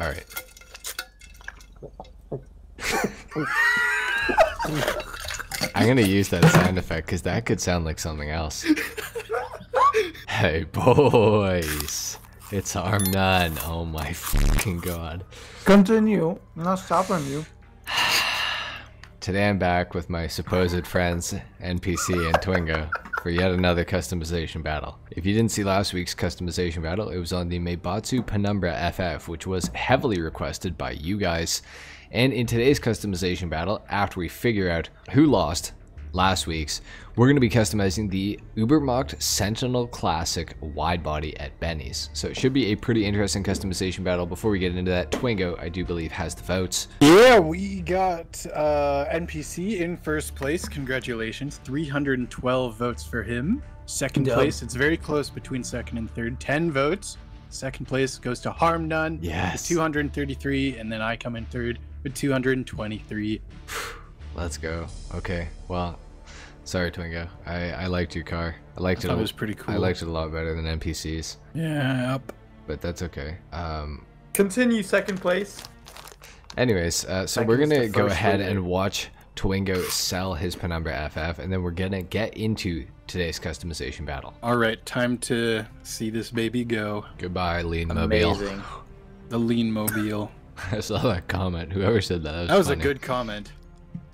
All right. I'm gonna use that sound effect because that could sound like something else. Hey boys, it's Arm None. Oh my fucking god. Continue. I'm not stopping you. Today I'm back with my supposed friends NPC and Twingo for yet another customization battle. If you didn't see last week's customization battle, it was on the Meibatsu Penumbra FF, which was heavily requested by you guys. And in today's customization battle, after we figure out who lost last week's, we're going to be customizing the Ubermacht Sentinel Classic widebody at Benny's. So it should be a pretty interesting customization battle. Before we get into that, Twingo, I do believe, has the votes. Yeah, we got NPC in first place. Congratulations. 312 votes for him. Second place, it's very close between second and third. 10 votes. Second place goes to Harm None. Yes. 233, and then I come in third with 223. Let's go. Okay. Well, sorry, Twingo. I liked your car. I liked it. That was pretty cool. I liked it a lot better than NPCs. Yeah. But that's okay. Continue second place. Anyways, so we're gonna go ahead and watch Twingo sell his Penumbra FF, and then we're gonna get into today's customization battle. All right, time to see this baby go. Goodbye, Lean Mobile. Amazing. The Lean Mobile. I saw that comment. Whoever said that, that was a good comment.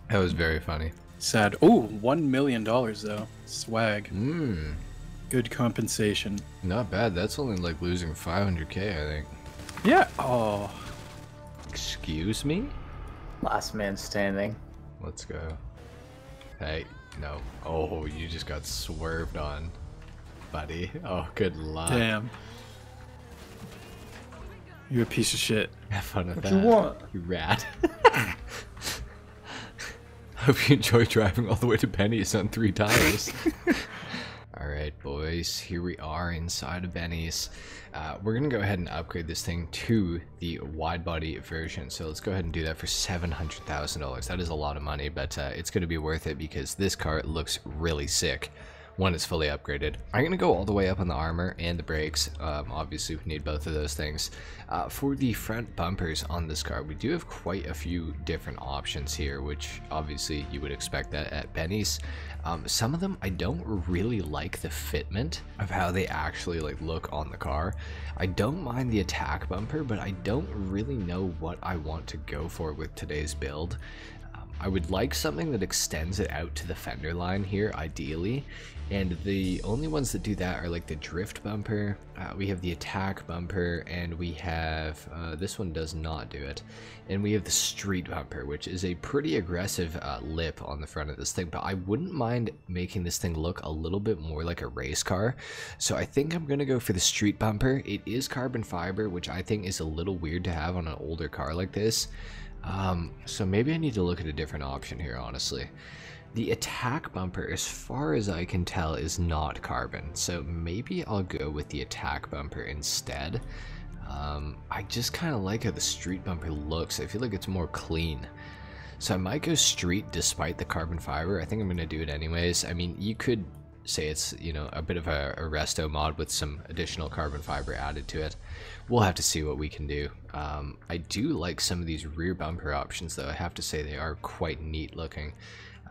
That was very funny. Sad. Oh, $1 million though. Swag. Mm. Good compensation. Not bad. That's only like losing 500K, I think. Yeah. Oh. Excuse me? Last man standing. Let's go. Hey, no. Oh, you just got swerved on, buddy. Oh, good luck. Damn. You're a piece of shit. Have fun with that. What you want? You rat. Hope you enjoy driving all the way to Benny's on 3 tires. Alright boys, here we are inside of Benny's. We're going to go ahead and upgrade this thing to the widebody version. So let's go ahead and do that for $700,000. That is a lot of money, but it's going to be worth it because this car looks really sick when it's fully upgraded. I'm going to go all the way up on the armor and the brakes. Obviously, we need both of those things. For the front bumpers on this car, we do have quite a few different options here, which obviously you would expect that at Benny's. Some of them, I don't really like the fitment of how they actually like look on the car. I don't mind the attack bumper, but I don't really know what I want to go for with today's build. I would like something that extends it out to the fender line here, ideally. And the only ones that do that are like the drift bumper, we have the attack bumper, and we have, this one does not do it. And we have the street bumper, which is a pretty aggressive lip on the front of this thing, but I wouldn't mind making this thing look a little bit more like a race car. So I think I'm gonna go for the street bumper. It is carbon fiber, which I think is a little weird to have on an older car like this. So maybe I need to look at a different option here, honestly. The attack bumper, as far as I can tell, is not carbon, so maybe I'll go with the attack bumper instead. I just kind of like how the street bumper looks. I feel like it's more clean. So I might go street despite the carbon fiber. I think I'm going to do it anyways. I mean, you could say it's, you know, a bit of a resto mod with some additional carbon fiber added to it. We'll have to see what we can do. I do like some of these rear bumper options though. I have to say they are quite neat looking.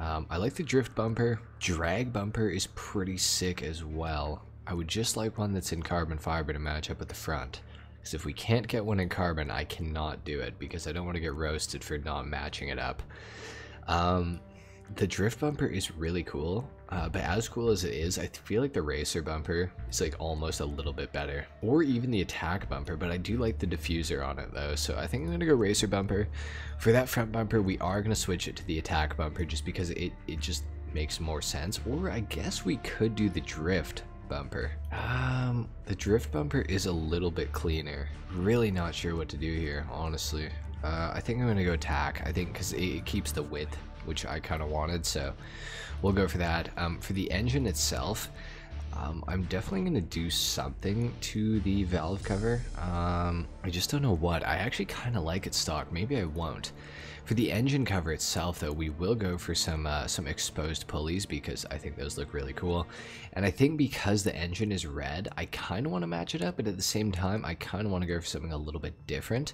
I like the drift bumper. Drag bumper is pretty sick as well. I would just like one that's in carbon fiber to match up with the front, because if we can't get one in carbon, I cannot do it because I don't want to get roasted for not matching it up. The drift bumper is really cool, but as cool as it is, I feel like the racer bumper is like almost a little bit better, or even the attack bumper, but I do like the diffuser on it though, so I think I'm gonna go racer bumper. For that front bumper, we are gonna switch it to the attack bumper just because it just makes more sense, or I guess we could do the drift bumper. The drift bumper is a little bit cleaner. Really not sure what to do here, honestly. I think I'm gonna go attack, I think, because it keeps the width, which I kind of wanted, so we'll go for that. For the engine itself, I'm definitely going to do something to the valve cover. I just don't know what. I actually kind of like it stock. Maybe I won't. For the engine cover itself, though, we will go for some exposed pulleys because I think those look really cool. And I think because the engine is red, I kind of want to match it up, but at the same time, I kind of want to go for something a little bit different.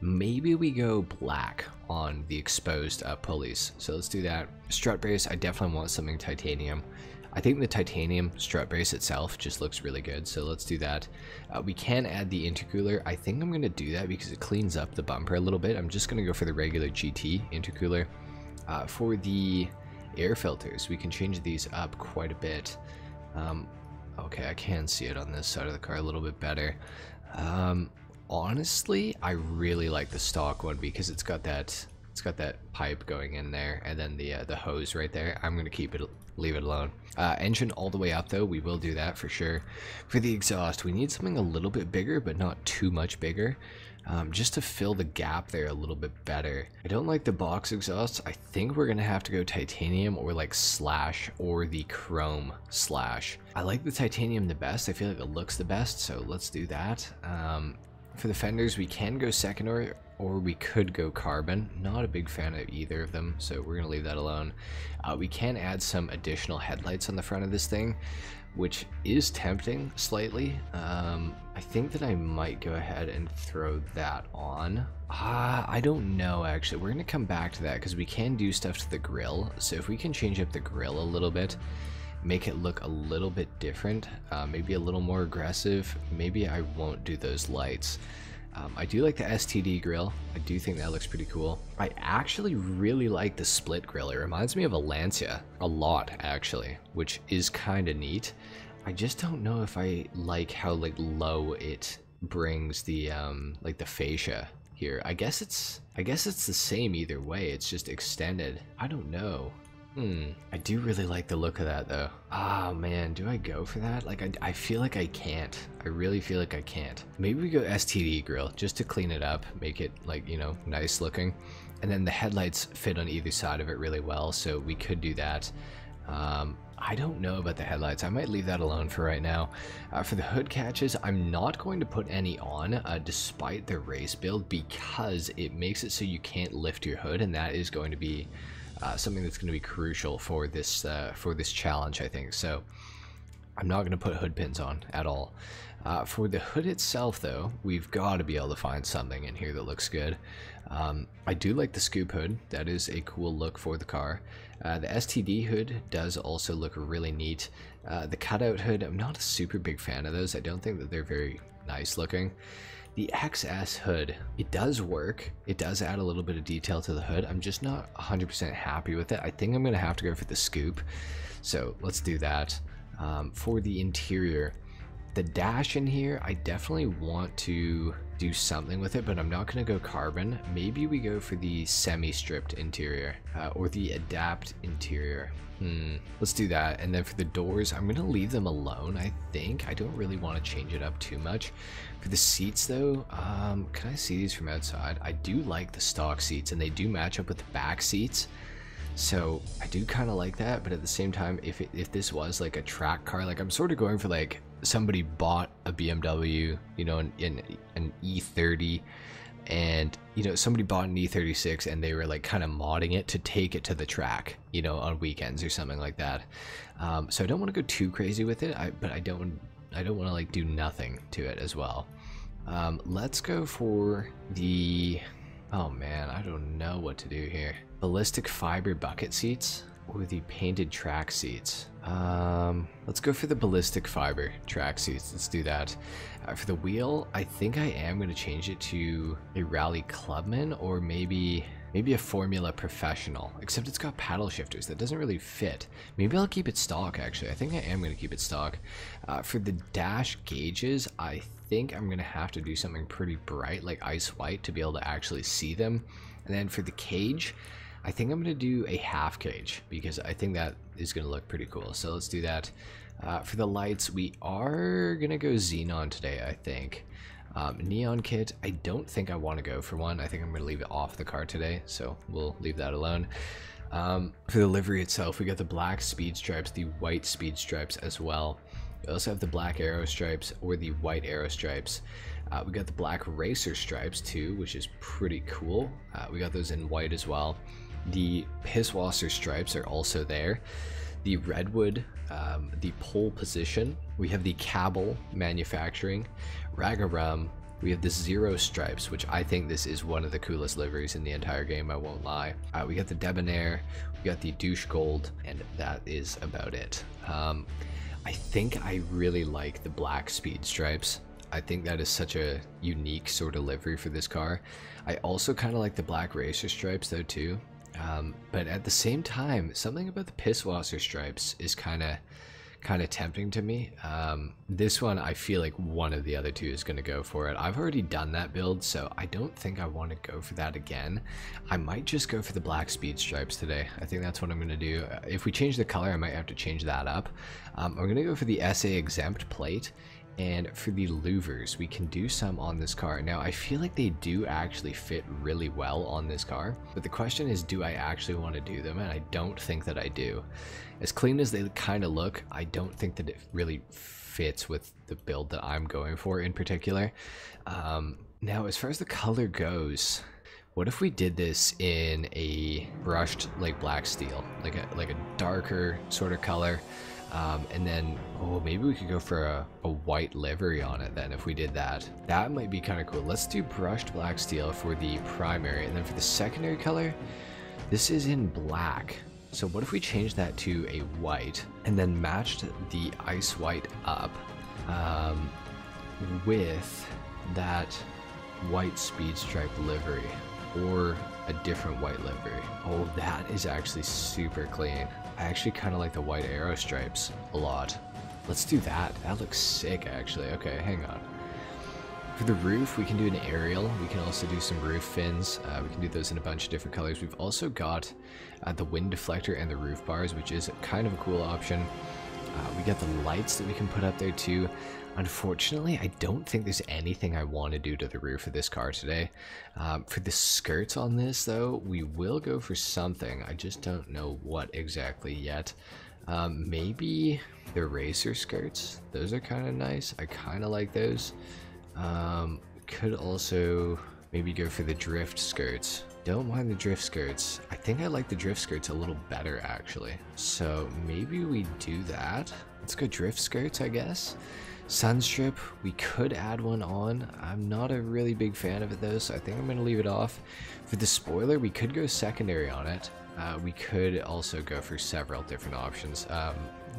Maybe we go black on the exposed pulleys. So let's do that. Strut brace, I definitely want something titanium. I think the titanium strut brace itself just looks really good, so let's do that. We can add the intercooler. I think I'm going to do that because it cleans up the bumper a little bit. I'm just going to go for the regular GT intercooler. For the air filters, we can change these up quite a bit. Okay, I can see it on this side of the car a little bit better. Honestly, I really like the stock one because it's got that... It's got that pipe going in there, and then the hose right there. I'm gonna leave it alone. Engine all the way up though, we will do that for sure. For the exhaust, we need something a little bit bigger, but not too much bigger, just to fill the gap there a little bit better. I don't like the box exhausts. I think we're gonna have to go titanium or like slash or the chrome slash. I like the titanium the best. I feel like it looks the best, so let's do that. For the fenders, we can go secondary, or we could go carbon. Not a big fan of either of them, so we're gonna leave that alone. We can add some additional headlights on the front of this thing, which is tempting slightly. I think that I might go ahead and throw that on. I don't know, actually. We're gonna come back to that because we can do stuff to the grill. So if we can change up the grill a little bit, make it look a little bit different, maybe a little more aggressive. Maybe I won't do those lights. I do like the STD grill. I do think that looks pretty cool. I actually really like the split grill. It reminds me of a Lancia a lot, actually, which is kind of neat. I just don't know if I like how like low it brings the like the fascia here. I guess it's the same either way. It's just extended. I don't know. I do really like the look of that though. Oh man, do I go for that? Like I feel like I can't. I really feel like I can't. Maybe we go STD grill just to clean it up, make it like, you know, nice looking. And then the headlights fit on either side of it really well, so we could do that. I don't know about the headlights. I might leave that alone for right now. For the hood catches, I'm not going to put any on despite the race build because it makes it so you can't lift your hood, and that is going to be something that's going to be crucial for this challenge, I think. So I'm not going to put hood pins on at all. For the hood itself though, we've got to be able to find something in here that looks good. I do like the scoop hood. That is a cool look for the car. The STD hood does also look really neat. The cutout hood, I'm not a super big fan of those. I don't think that they're very nice looking. The XS hood, it does work. It does add a little bit of detail to the hood. I'm just not 100% happy with it. I think I'm gonna have to go for the scoop. So let's do that. For the interior, the dash in here, I definitely want to do something with it, but I'm not gonna go carbon. Maybe we go for the semi-stripped interior or the adapt interior. Let's do that. And then for the doors, I'm gonna leave them alone, I think. I don't really want to change it up too much. For the seats though, can I see these from outside? I do like the stock seats, and they do match up with the back seats, so I do kind of like that. But at the same time, if this was like a track car, like I'm sort of going for like somebody bought a BMW, you know, an E30, and you know, somebody bought an E36 and they were like kind of modding it to take it to the track, you know, on weekends or something like that. So I don't want to go too crazy with it, but I don't want to like do nothing to it as well. Let's go for the, oh man, I don't know what to do here. Ballistic fiber bucket seats or the painted track seats. Let's go for the ballistic fiber track seats. Let's do that. For the wheel, I think I am going to change it to a rally clubman, or maybe a formula professional, except it's got paddle shifters. That doesn't really fit. Maybe I'll keep it stock, actually. I think I am going to keep it stock. For the dash gauges, I think I'm going to have to do something pretty bright, like ice white, to be able to actually see them. And then for the cage, I think I'm going to do a half cage because I think that is going to look pretty cool. So let's do that. For the lights, we are going to go xenon today, I think. Neon kit, I don't think I want to go for one. I think I'm going to leave it off the car today, so we'll leave that alone. For the livery itself, we got the black speed stripes, the white speed stripes as well. We also have the black arrow stripes or the white arrow stripes. We got the black racer stripes too, which is pretty cool. We got those in white as well. The Pisswasser stripes are also there. The Redwood, the Pole Position. We have the Cabal Manufacturing, Ragarum. We have the Zero stripes, which I think this is one of the coolest liveries in the entire game, I won't lie. We got the Debonair, we got the Douche Gold, and that is about it. I think I really like the black speed stripes. I think that is such a unique sort of livery for this car. I also kind of like the black racer stripes though too. But at the same time, something about the Pisswasser stripes is kind of tempting to me. This one, I feel like one of the other two is going to go for it. I've already done that build, so I don't think I want to go for that again. I might just go for the black speed stripes today. I think that's what I'm going to do. If we change the color, I might have to change that up. I'm going to go for the SA exempt plate. And for the louvers, we can do some on this car. Now, I feel like they do actually fit really well on this car, but the question is, do I actually want to do them? And I don't think that I do. As clean as they kind of look, I don't think that it really fits with the build that I'm going for in particular. Now, as far as the color goes, what if we did this in a brushed, like, black steel, like a darker sort of color? And then, oh, maybe we could go for a white livery on it then if we did that. That might be kind of cool. Let's do brushed black steel for the primary. And then for the secondary color, this is in black. So what if we change that to a white and then matched the ice white up with that white speed stripe livery or a different white livery? Oh, that is actually super clean. I actually kind of like the white arrow stripes a lot. Let's do that. That looks sick, actually. Okay, hang on. For the roof, we can do an aerial. We can also do some roof fins. We can do those in a bunch of different colors. We've also got the wind deflector and the roof bars, which is kind of a cool option. We got the lights that we can put up there too. Unfortunately, I don't think there's anything I want to do to the roof of this car today. For the skirts on this, though, we will go for something. I just don't know what exactly yet. Maybe the racer skirts. Those are kind of nice. I kind of like those. Could also maybe go for the drift skirts. Don't mind the drift skirts. I think I like the drift skirts a little better, actually. So maybe we do that. Let's go drift skirts, I guess. Sunstrip, we could add one on. I'm not a really big fan of it though, so I think I'm going to leave it off. For the spoiler, we could go secondary on it. We could also go for several different options.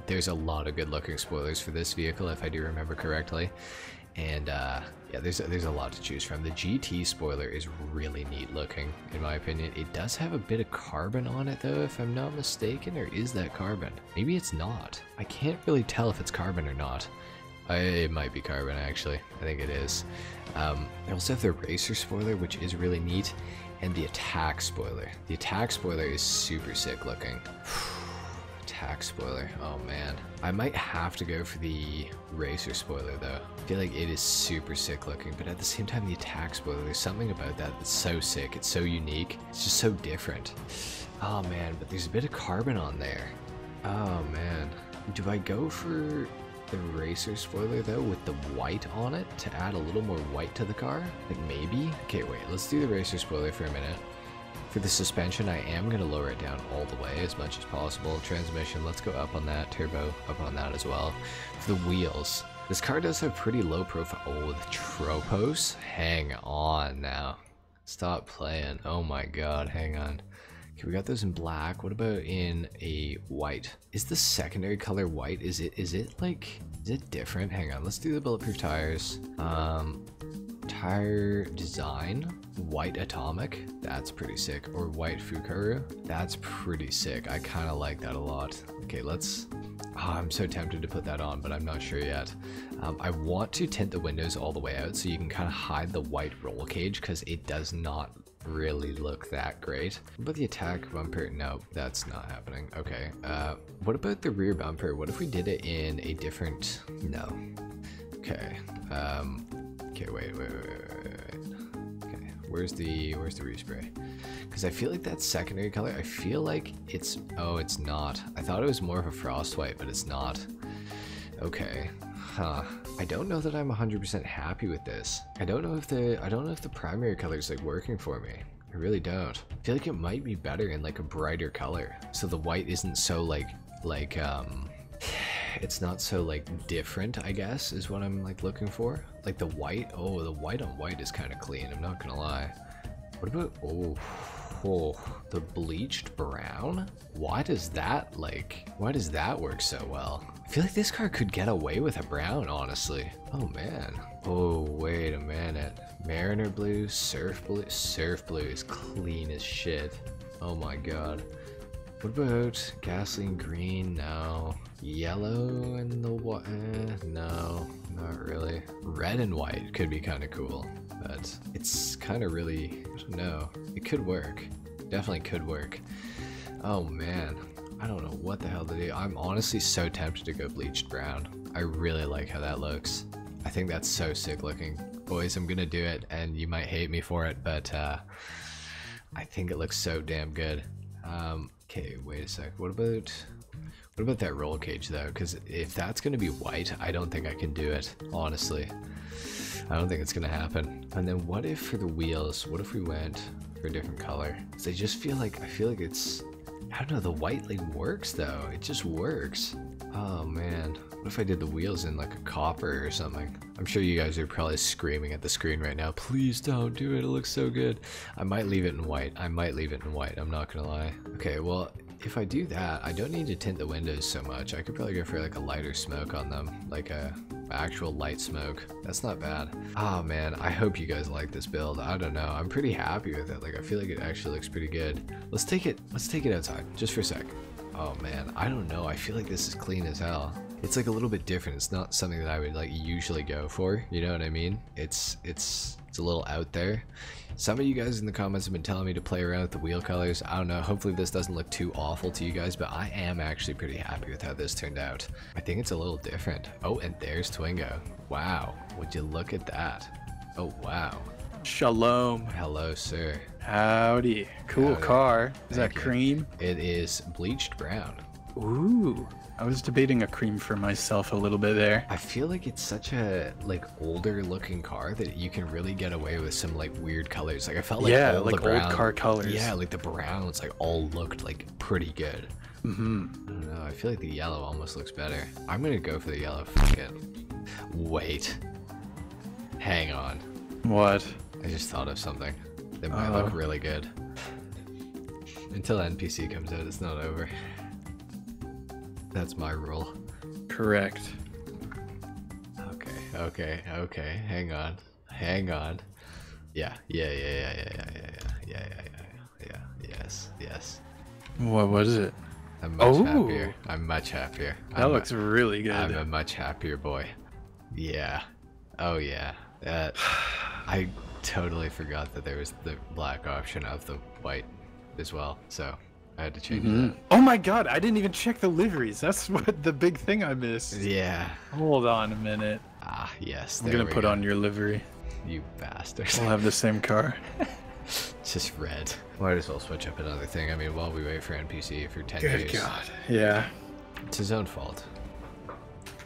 There's a lot of good looking spoilers for this vehicle, if I do remember correctly. And yeah, there's a lot to choose from. The GT spoiler is really neat looking, in my opinion. It does have a bit of carbon on it though, if I'm not mistaken. Or is that carbon? Maybe it's not. I can't really tell if it's carbon or not. It might be carbon, actually. I think it is. I also have the racer spoiler, which is really neat, and the attack spoiler. The attack spoiler is super sick looking. Attack spoiler. Oh man, I might have to go for the racer spoiler though. I feel like it is super sick looking, but at the same time, the attack spoiler, there's something about that that's so sick. It's so unique. It's just so different. Oh man, but there's a bit of carbon on there. Oh man, do I go for the racer spoiler though with the white on it to add a little more white to the car? Like maybe? Okay, wait, let's do the racer spoiler for a minute. For the suspension, I am going to lower it down all the way as much as possible. Transmission, let's go up on that. Turbo, up on that as well. For the wheels, this car does have pretty low profile. Oh, the Tropos? Hang on now. Stop playing. Oh my god, hang on. Okay, we got those in black. What about in a white? Is the secondary color white? Is it different? Hang on, let's do the bulletproof tires. Tire design, white atomic, that's pretty sick. Or white Fukuru, that's pretty sick. I kind of like that a lot. Okay, let's... Oh, I'm so tempted to put that on, but I'm not sure yet. I want to tint the windows all the way out so you can kind of hide the white roll cage, because it does not really look that great. What about the attack bumper? No, that's not happening. Okay, what about the rear bumper? What if we did it in a different... No. Okay, okay, wait. Okay, where's the respray? Because I feel like that secondary color, I feel like it's... Oh, it's not. I thought it was more of a frost white, but it's not. Okay. Huh. I don't know that I'm 100% happy with this. I don't know if the primary color is like working for me. I really don't. I feel like it might be better in like a brighter color, so the white isn't so it's not so like different, I guess, is what I'm like looking for. Like the white, oh, the white on white is kind of clean, I'm not gonna lie. What about, oh, the bleached brown? Why does that work so well? I feel like this car could get away with a brown, honestly. Oh man. Oh, wait a minute. Mariner blue, surf blue is clean as shit. Oh my god. What about gasoline green? No. Yellow and the white? No, not really. Red and white could be kind of cool, but it's kind of really, I don't know. It could work. Definitely could work. Oh man. I don't know what the hell to do. I'm honestly so tempted to go bleached brown. I really like how that looks. I think that's so sick looking. Boys, I'm gonna do it, and you might hate me for it, but I think it looks so damn good. Okay, wait a sec. What about that roll cage though? Because if that's gonna be white, I don't think I can do it, honestly. I don't think it's gonna happen. And then what if for the wheels, what if we went for a different color? Because I just feel like, I don't know, the white like works though. It just works. Oh man. What if I did the wheels in like a copper or something? I'm sure you guys are probably screaming at the screen right now, please don't do it, it looks so good. I might leave it in white. I'm not gonna lie. Okay, well, if I do that, I don't need to tint the windows so much. I could probably go for like a lighter smoke on them, like a actual light smoke. That's not bad. Oh man, I hope you guys like this build. I don't know, I'm pretty happy with it. Like, I feel like it actually looks pretty good. Let's take it outside just for a sec. Oh man, I don't know, I feel like this is clean as hell. It's like a little bit different. It's not something that I would like usually go for, you know what I mean? It's a little out there. Some of you guys in the comments have been telling me to play around with the wheel colors. I don't know, hopefully this doesn't look too awful to you guys, but I am actually pretty happy with how this turned out. I think it's a little different. Oh, and there's Twingo. Wow, would you look at that? Oh wow. Shalom. Hello, sir. Howdy. Cool Howdy. Car. Is Thank that cream? You. It is bleached brown. Ooh. I was debating a cream for myself a little bit there. I feel like it's such a like older looking car that you can really get away with some like weird colors. Like I felt like old car colors. Yeah, like the browns like all looked like pretty good. Mm-hmm. I don't know. I feel like the yellow almost looks better. I'm gonna go for the yellow. Fuck it. Wait. Hang on. What? I just thought of something that might look really good. Until NPC comes out, it's not over. That's my rule. Correct. Okay. Hang on. Yeah. Yes. What was it? I'm much happier. That looks really good. I'm a much happier boy. Yeah. Oh yeah. I totally forgot that there was the black option of the white as well, so I had to change that. Oh my god, I didn't even check the liveries. That's what the big thing I missed. Yeah. Hold on a minute. Ah, yes. I'm going to put on your livery. You bastard. We'll have the same car. Just red. Might as well switch up another thing. I mean, while we wait for NPC for 10 years. Good god. Yeah. It's his own fault.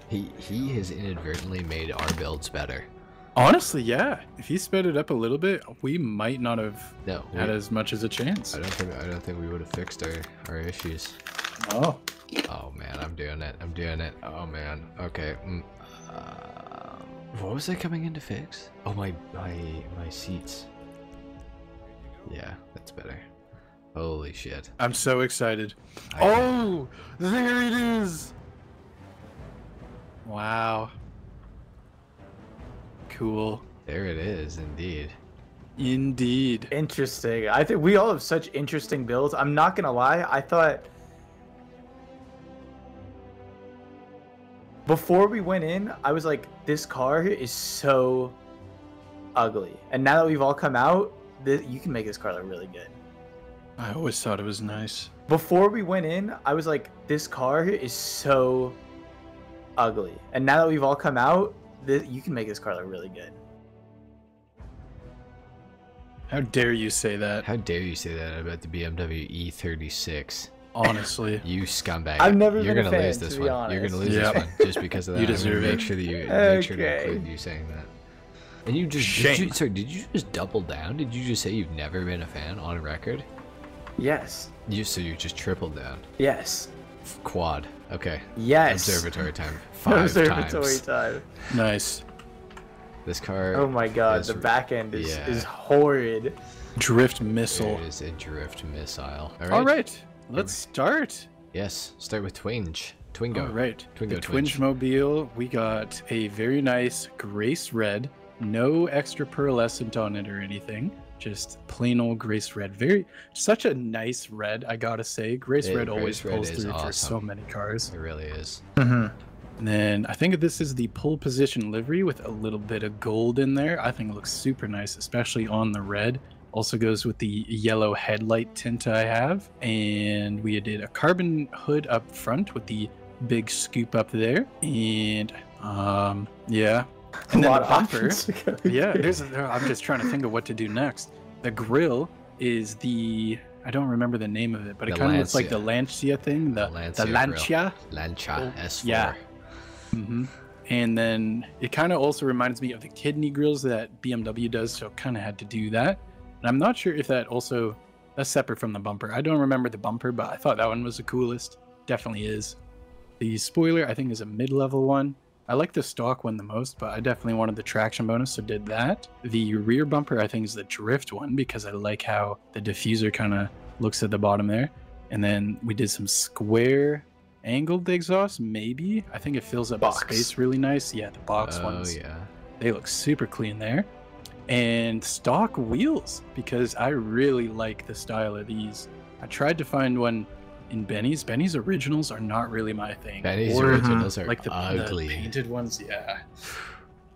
He has inadvertently made our builds better. Honestly, yeah. If he sped it up a little bit, we might not have had as much as a chance. I don't think we would have fixed our issues. Oh. Oh man, I'm doing it. Oh man. Okay. What was I coming in to fix? Oh my seats. Yeah, that's better. Holy shit. I'm so excited. Oh, there it is. Wow. Cool. There it is, indeed. Indeed. Interesting. I think we all have such interesting builds. I'm not gonna lie. I thought before we went in, I was like, this car is so ugly. And now that we've all come out, you can make this car look really good. I always thought it was nice. Before we went in, I was like, this car is so ugly. And now that we've all come out, you can make this car look really good. How dare you say that about the BMW E36? Honestly, you scumbag. I've never been a fan, lose this one. Honest. You're gonna lose this one just because of that. You deserve it. Make sure that you make sure to include you saying that. And you just did you just double down? Did you just say you've never been a fan on record? Yes. So you just tripled down. Yes. Quad. Okay. Yes. Observatory time. 5 times. Observatory time. Nice. This car. Oh my God! The back end is horrid. Drift missile. It is a drift missile. All right. Let's start. Yes, start with Twingo. All right. Twingo. The Twingemobile. We got a very nice grace red. No extra pearlescent on it or anything. Just plain old grace red. Such a nice red. I gotta say, grace red always pulls through for so many cars. It really is. Mm-hmm. And then I think this is the pole position livery with a little bit of gold in there. I think it looks super nice, especially on the red. Also goes with the yellow headlight tint I have. And we did a carbon hood up front with the big scoop up there. And yeah. And then the bumper. Yeah, I'm just trying to think of what to do next. The grill is the, I don't remember the name of it, but it kind of looks like the Lancia thing. The Lancia S4. Yeah. Mm-hmm. And then it kind of also reminds me of the kidney grills that BMW does, so kind of had to do that. And I'm not sure if that's separate from the bumper. I don't remember the bumper, but I thought that one was the coolest. Definitely is. The spoiler, I think, is a mid-level one. I like the stock one the most, but I definitely wanted the traction bonus, so did that. The rear bumper, I think, is the drift one because I like how the diffuser kind of looks at the bottom there. And then we did some square angled exhaust, maybe. I think it fills up the space really nice. Yeah, the box ones. Oh, yeah. They look super clean there. And stock wheels, because I really like the style of these. I tried to find one in Benny's. Benny's originals are not really my thing. Benny's originals are like ugly. The painted ones, yeah.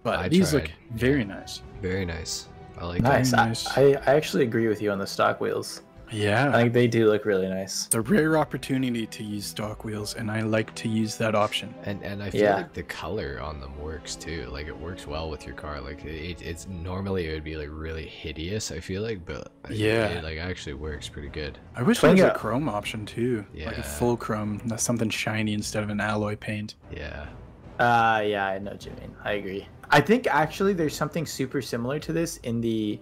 But these look very nice. Very nice. I like that. Nice. I actually agree with you on the stock wheels. Yeah. I think they do look really nice. It's a rare opportunity to use stock wheels, and I like to use that option. And I feel like the color on them works too. Like it works well with your car. Like it's normally it would be like really hideous, I feel like, but it like actually works pretty good. I wish there was a chrome option too. Yeah. Like a full chrome, something shiny instead of an alloy paint. Yeah. Yeah, I know what you mean. I agree. I think actually there's something super similar to this in the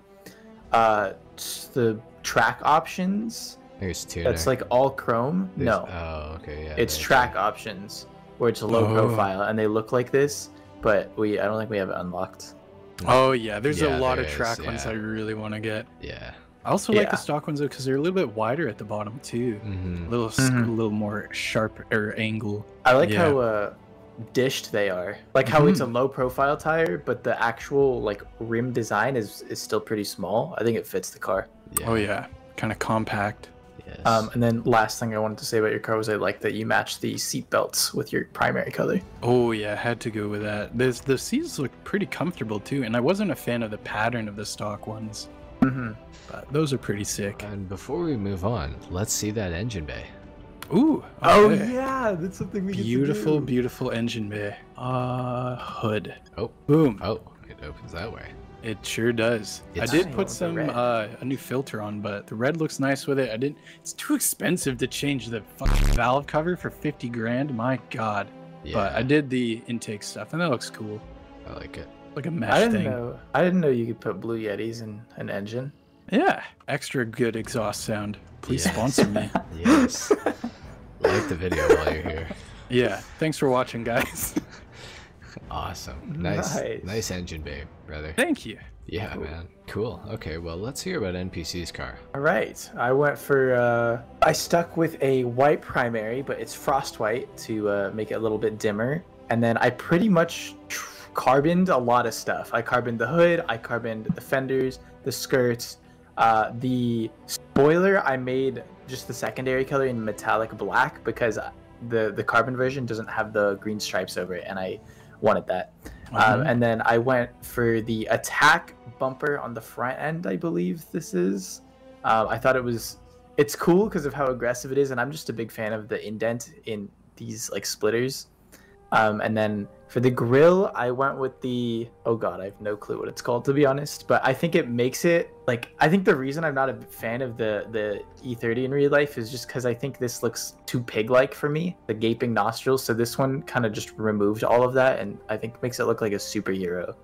track options. There's two. That's like all chrome. Oh, okay. Yeah. It's track options where it's low profile, and they look like this, but I don't think we have it unlocked. Oh yeah, there's a lot of track ones I really want to get. Yeah. I also like the stock ones though because they're a little bit wider at the bottom too. Mm-hmm. A little more sharp angle. I like how dished they are. Like how it's a low profile tire, but the actual like rim design is still pretty small. I think it fits the car. Yeah. Oh yeah, kind of compact. Yes. And then last thing I wanted to say about your car was I like that you matched the seat belts with your primary color. Oh yeah, I had to go with that. The seats look pretty comfortable too, and I wasn't a fan of the pattern of the stock ones. Mm-hmm. But those are pretty sick. And before we move on, let's see that engine bay. Ooh. Okay. Oh yeah, that's something we get to do. Beautiful engine bay. Hood. Oh. Boom. Oh, it opens that way. It sure does. I did put some a new filter on, but the red looks nice with it. It's too expensive to change the fucking valve cover for 50 grand. My God. Yeah. But I did the intake stuff, and that looks cool. I like it. Like a mesh thing. I didn't know you could put Blue Yetis in an engine. Yeah. Extra good exhaust sound. Please sponsor me. Yes. Like the video while you're here. Yeah. Thanks for watching, guys. Awesome. Nice engine bay, brother. Thank you. Yeah, cool. Man. Cool. Okay, well, let's hear about NPC's car. All right. I went for, I stuck with a white primary, but it's frost white to make it a little bit dimmer. And then I pretty much carboned a lot of stuff. I carboned the hood. I carboned the fenders, the skirts. The spoiler, I made just the secondary color in metallic black because the carbon version doesn't have the green stripes over it, and I wanted that. And then I went for the attack bumper on the front end, I believe this is. I thought it's cool because of how aggressive it is, and I'm just a big fan of the indent in these like splitters. And then for the grill, I went with the, oh god, I have no clue what it's called, to be honest. But I think it makes it, like, I think the reason I'm not a fan of the E30 in real life is just because I think this looks too pig-like for me, the gaping nostrils. So this one kind of just removed all of that, and I think makes it look like a superhero.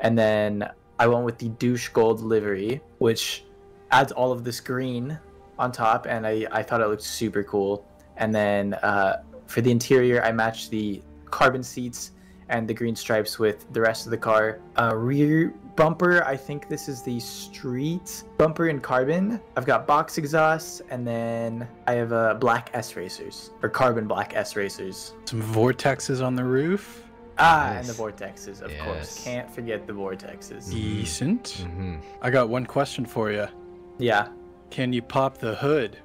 And then I went with the douche gold livery, which adds all of this green on top, and I thought it looked super cool. And then for the interior, I matched the carbon seats and the green stripes with the rest of the car. Rear bumper, I think this is the street bumper in carbon. I've got box exhausts, and then I have black S-Racers, or carbon black S-Racers. Some vortexes on the roof. Ah, nice. And the vortexes, of course. Can't forget the vortexes. Decent. Mm-hmm. I got one question for you. Yeah. Can you pop the hood?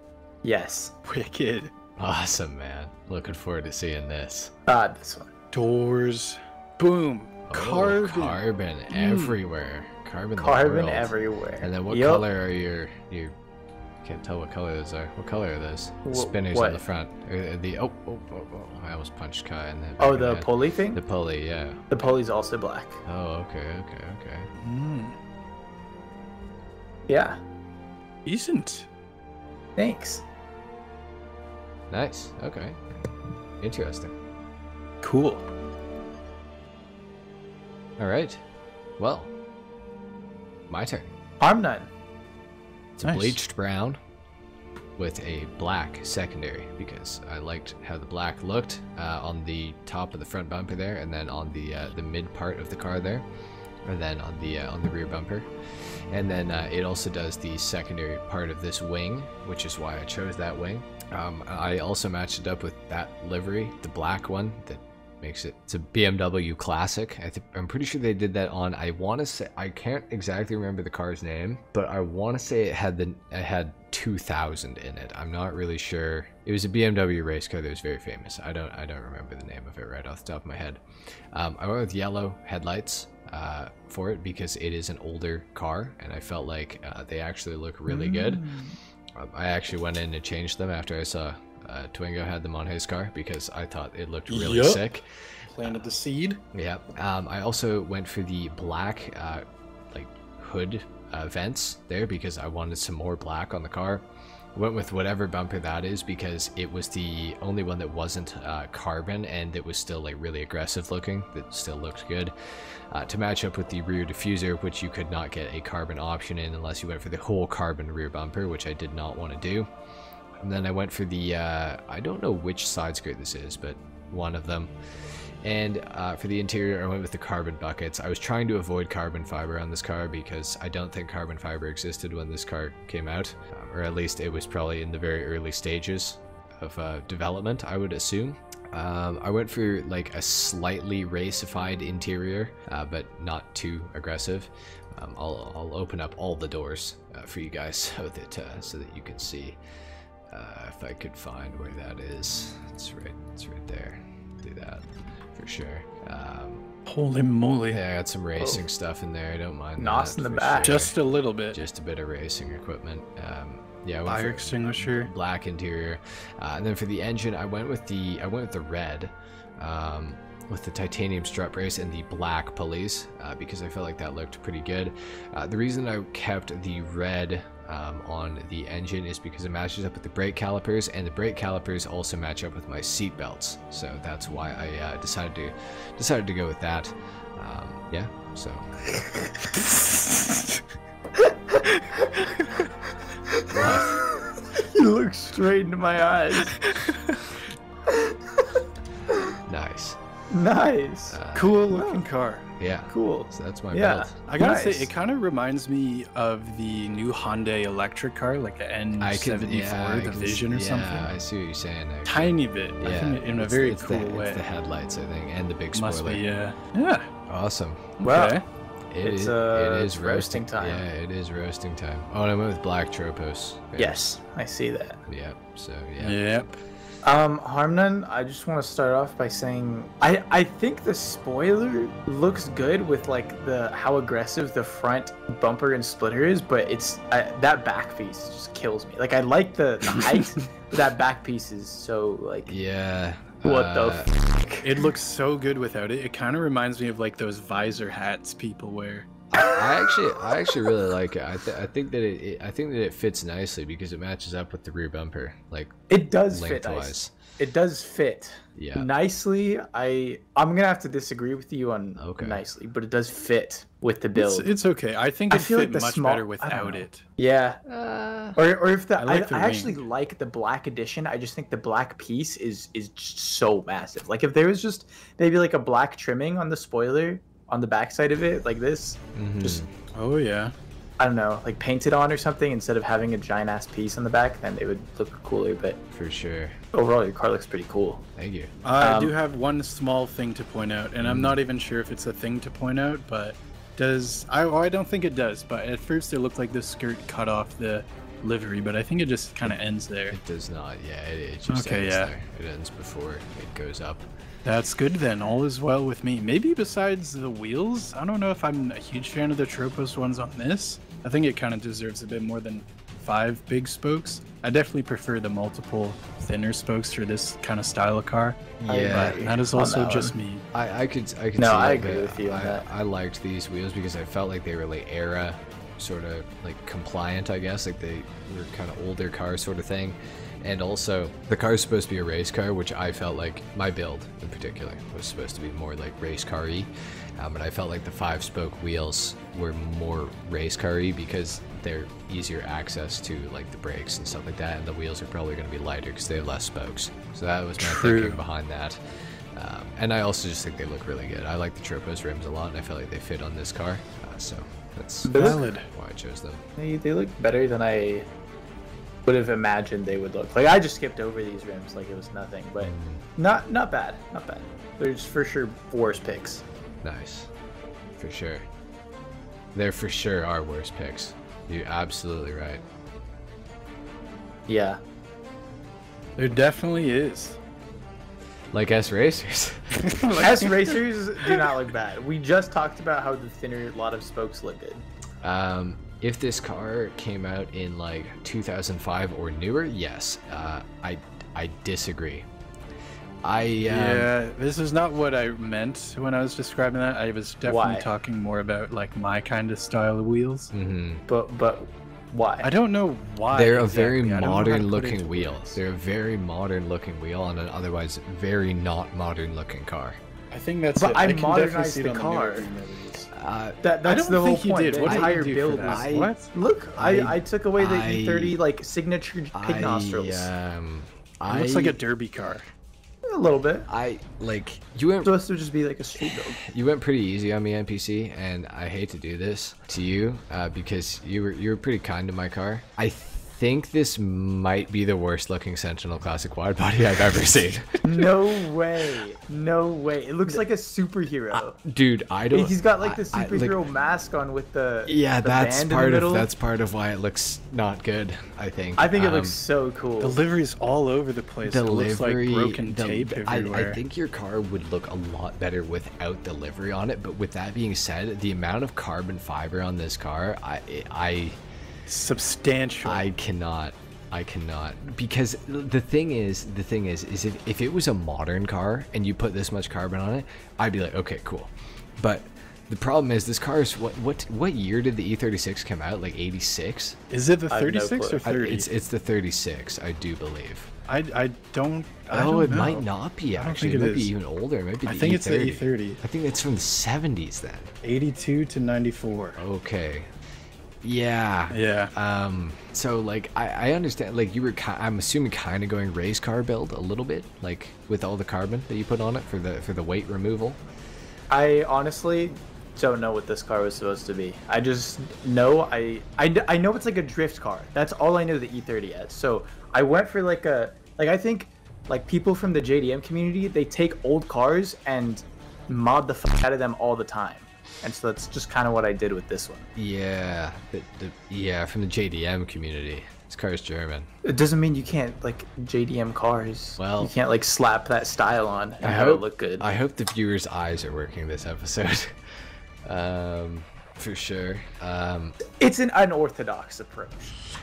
Yes. Wicked. Awesome, man. Looking forward to seeing this. This one. Doors. Boom. Oh, carbon. Carbon everywhere. Carbon. Carbon everywhere. And then what color are your? Can't tell what color those are. What color are those? Spinners on the front. The I almost punched Kai in the back. Oh, the pulley thing? The pulley, yeah. The pulley's also black. Oh, okay. Mm. Yeah. Decent. Thanks. Nice. Okay. Interesting. Cool. All right. Well, my turn. Arm None. It's nice. Bleached brown with a black secondary, because I liked how the black looked on the top of the front bumper there, and then on the mid part of the car there, and then on the rear bumper. And then it also does the secondary part of this wing, which is why I chose that wing. I also matched it up with that livery, the black one that makes it. It's a BMW Classic. I'm pretty sure they did that on. I want to say, I can't exactly remember the car's name, but I want to say it had 2000 in it. I'm not really sure. It was a BMW race car that was very famous. I don't remember the name of it right off the top of my head. I went with yellow headlights for it because it is an older car, and I felt like they actually look really good. I actually went in and changed them after I saw Twingo had them on his car, because I thought it looked really sick. Planted the seed. Yeah. I also went for the black like hood vents there, because I wanted some more black on the car. Went with whatever bumper that is, because it was the only one that wasn't carbon, and it was still like really aggressive looking. That still looked good to match up with the rear diffuser, which you could not get a carbon option in unless you went for the whole carbon rear bumper, which I did not want to do. And then I went for the I don't know which side skirt this is, but one of them. And for the interior, I went with the carbon buckets. I was trying to avoid carbon fiber on this car because I don't think carbon fiber existed when this car came out, or at least it was probably in the very early stages of development, I would assume. I went for like a slightly racified interior, but not too aggressive. I'll open up all the doors for you guys so that you can see. If I could find where that is, it's right there. Do that. For sure. Holy moly. Yeah, I got some racing stuff in there. I don't mind. Nos in the back. Sure. Just a little bit. Just a bit of racing equipment. Yeah. Fire extinguisher. Black interior. And then for the engine, I went with the red, with the titanium strut brace and the black pulleys, because I felt like that looked pretty good. The reason I kept the red on the engine is because it matches up with the brake calipers, and the brake calipers also match up with my seat belts, so that's why I decided to go with that. Yeah, so you look straight into my eyes. Nice. Cool looking car. Yeah. Cool. So that's my belt. I gotta say, it kind of reminds me of the new Hyundai electric car, like the N74, the Vision or something. Yeah, I see what you're saying. Actually. Tiny bit. Yeah. In a very cool way. It's the headlights, I think, and the big spoiler. Must be, yeah. Yeah. Awesome. Wow. Okay. It is roasting time. Yeah, it is roasting time. Oh, and I went with black Tropos. Yeah. Yes, I see that. Yep. So, yeah. Yep. Arm None, I just want to start off by saying I think the spoiler looks good with like how aggressive the front bumper and splitter is, but that back piece just kills me. Like I like the height, but that back piece is so like. Yeah, What the f***? It looks so good without it. It kind of reminds me of like those visor hats people wear. I actually really like it. I think that it fits nicely because it matches up with the rear bumper. Like it does fit nice. It does fit. Yeah. Nicely. I'm gonna have to disagree with you on nicely, but it does fit with the build. It's okay. I think it fit much better without it. Yeah. I actually like the black edition. I just think the black piece is just so massive. Like if there was just maybe like a black trimming on the spoiler. On the backside of it, like this, just I don't know, like painted on or something instead of having a giant ass piece on the back, then it would look cooler. But for sure, overall, your car looks pretty cool. Thank you. I do have one small thing to point out, and I'm not even sure if it's a thing to point out, but I don't think it does. But at first, it looked like the skirt cut off the livery, but I think it just kind of ends there. It does not. Yeah, it just ends there. It ends before it goes up. That's good then, all is well with me. Maybe besides the wheels, I don't know if I'm a huge fan of the Tropos ones on this. I think it kind of deserves a bit more than 5 big spokes. I definitely prefer the multiple thinner spokes for this kind of style of car. Yeah, but that is also just me. I could see I agree with you on that. I liked these wheels because I felt like they were like era sort of like compliant, I guess, like they were kind of older cars sort of thing. And also, the car is supposed to be a race car, which I felt like my build in particular was supposed to be more like race car-y. But I felt like the 5-spoke wheels were more race car-y because they're easier access to like the brakes and stuff like that. And the wheels are probably going to be lighter because they have less spokes. So that was my thinking behind that. And I also just think they look really good. I like the Tropos rims a lot, and I feel like they fit on this car. So that's valid. Why I chose them. They look better than I would have imagined they would look. Like I just skipped over these rims like it was nothing, but not bad, not bad. There's for sure worse picks. Nice, for sure. There for sure are worse picks. You're absolutely right. Yeah. There definitely is. Like S Racers. S Racers do not look bad. We just talked about how the thinner lot of spokes look good. If this car came out in like 2005 or newer, yes. I disagree. Yeah, this is not what I meant when I was describing that. I was definitely talking more about like my kind of style of wheels. But why? I don't know why. They're exactly. A very modern looking wheel. They're a very modern looking wheel on an otherwise very not modern looking car. I think that's it. I modernized the car. That's the whole point. What higher build was? What? Look, I took away the E30 like signature pig nostrils. It looks like a derby car. A little bit. You went supposed to just be like a street build. You went pretty easy on me, NPC, and I hate to do this to you because you were pretty kind to my car. I think this might be the worst looking Sentinel Classic wide body I've ever seen. No way. No way. It looks like a superhero. Dude, I don't... He's got like the superhero mask on with the... Yeah, the that's part of why it looks not good, I think. I think it looks so cool. The livery's all over the place. The livery, it looks like broken tape everywhere. I think your car would look a lot better without the livery on it, but with that being said, the amount of carbon fiber on this car, substantial. I cannot because the thing is if it was a modern car and you put this much carbon on it, I'd be like, okay, cool. But the problem is this car is what year did the E36 come out? Like 86? Is it the 36 or 30? It's the 36, I do believe. I don't know. Might not be actually. It might be even older. Maybe I think E30. It's the E30. I think it's from the '70s then. 82 to 94. Okay. Yeah. Yeah. So like I understand like you were I'm assuming kind of going race car build a little bit, like with all the carbon that you put on it for the weight removal. I honestly don't know what this car was supposed to be. I just know I know it's like a drift car. That's all I know the E30 as. So I went for like I think like people from the JDM community, they take old cars and mod the fuck out of them all the time. And so that's just kind of what I did with this one. Yeah, from the JDM community. This car is German. It doesn't mean you can't like JDM cars. Well, you can't like slap that style on and have it look good. I hope the viewers' eyes are working this episode. For sure. It's an unorthodox approach.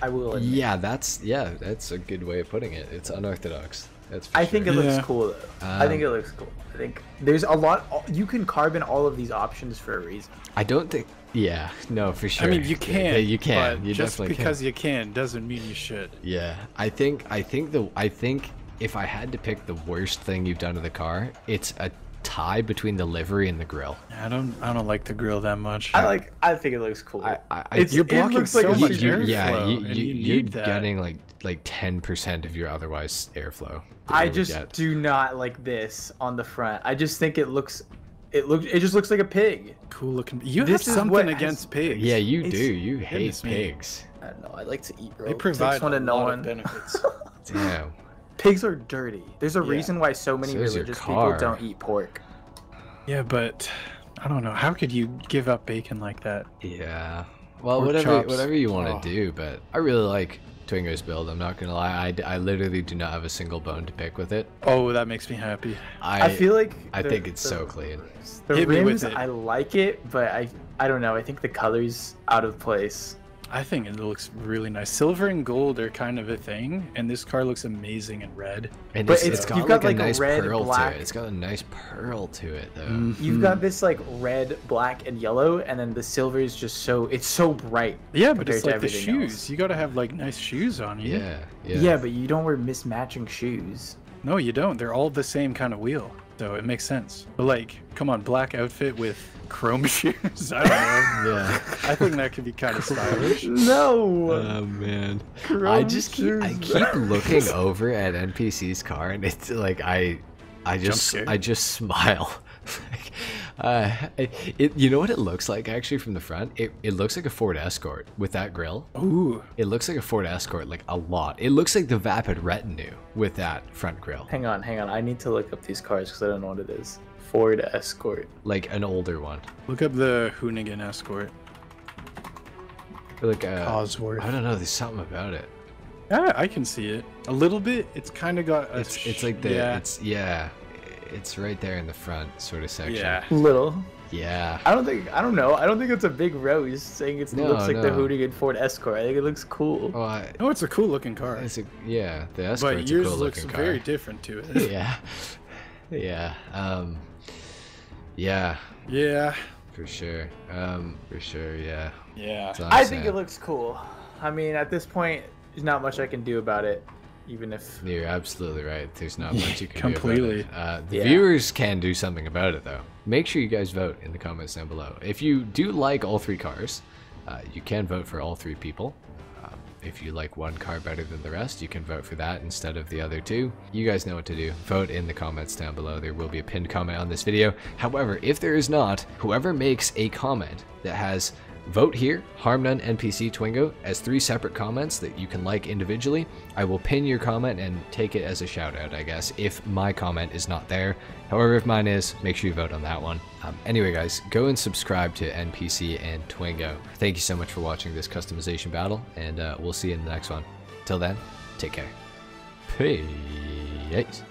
I will admit. Yeah, that's a good way of putting it. It's unorthodox. That's for sure. I think it looks cool, though. I think it looks cool. I think there's a lot. You can carbon all of these options for a reason. I don't think. Yeah, no, for sure. I mean, you can. Yeah, you can. You just definitely because you can doesn't mean you should. Yeah, I think if I had to pick the worst thing you've done to the car, it's a tie between the livery and the grill. I don't like the grill that much. I think it looks cool. You're blocking so much airflow. Yeah, you're getting like 10% of your otherwise airflow. I just do not like this on the front. I just think it looks. It just looks like a pig. Cool looking. You have something against pigs. Yeah, you do. You hate pigs. I don't know. I like to eat. They provide a lot of benefits. Damn. Pigs are dirty. There's a reason why so many religious people don't eat pork. Yeah, but I don't know. How could you give up bacon like that? Yeah. Well, whatever you want to do, but I really like Twingo's build. I'm not gonna lie, I literally do not have a single bone to pick with it. Oh, that makes me happy. I feel like I think it's so clean. The rims, I like it, but I don't know. I think the color's out of place. I think it looks really nice. Silver and gold are kind of a thing, and this car looks amazing in red. And but it's got, you've like got like a nice red, pearl black. To it. It's got a nice pearl to it, though. Mm-hmm. You've got this like red, black, and yellow, and then the silver is just so it's so bright. Yeah, but it's like the shoes. Else. You gotta have like nice shoes on you. Yeah, but you don't wear mismatching shoes. No, you don't. They're all the same kind of wheel, so it makes sense. But like, come on, black outfit with chrome shoes. I don't know. Yeah, I think that could be kind of stylish. No. Oh man. Chrome I keep looking over at NPC's car, and it's like I just smile. Like, you know what it looks like actually from the front? It looks like a Ford Escort with that grill. Ooh. It looks like a Ford Escort, like a lot. It looks like the Vapid Retinue with that front grill. Hang on. I need to look up these cars because I don't know what it is. Ford Escort, like an older one. Look up the Hoonigan Escort. Like Cosworth. I don't know. There's something about it. Yeah, I can see it a little bit. It's kind of got. It's like the. Yeah. It's right there in the front sort of section. Yeah. Little. Yeah. I don't know. I don't think it's a big rose saying it looks like the Hoonigan Ford Escort. I think it looks cool. Oh, it's a cool looking car. The Escort's a cool looking car. But yours looks very different to it. Yeah. Yeah. For sure. Yeah. I think it looks cool. I mean, at this point, there's not much I can do about it. Even if you're absolutely right, there's not much you can do about it. The viewers can do something about it, though. Make sure you guys vote in the comments down below. If you do like all three cars, you can vote for all three people. If you like one car better than the rest, you can vote for that instead of the other two. You guys know what to do. Vote in the comments down below. There will be a pinned comment on this video. However, if there is not, whoever makes a comment that has vote here, Harm None, NPC, Twingo, as three separate comments that you can like individually, I will pin your comment and take it as a shout out, I guess, if my comment is not there. However, if mine is, make sure you vote on that one. Anyway, guys, go and subscribe to NPC and Twingo. Thank you so much for watching this customization battle, and we'll see you in the next one. Till then, take care. Peace.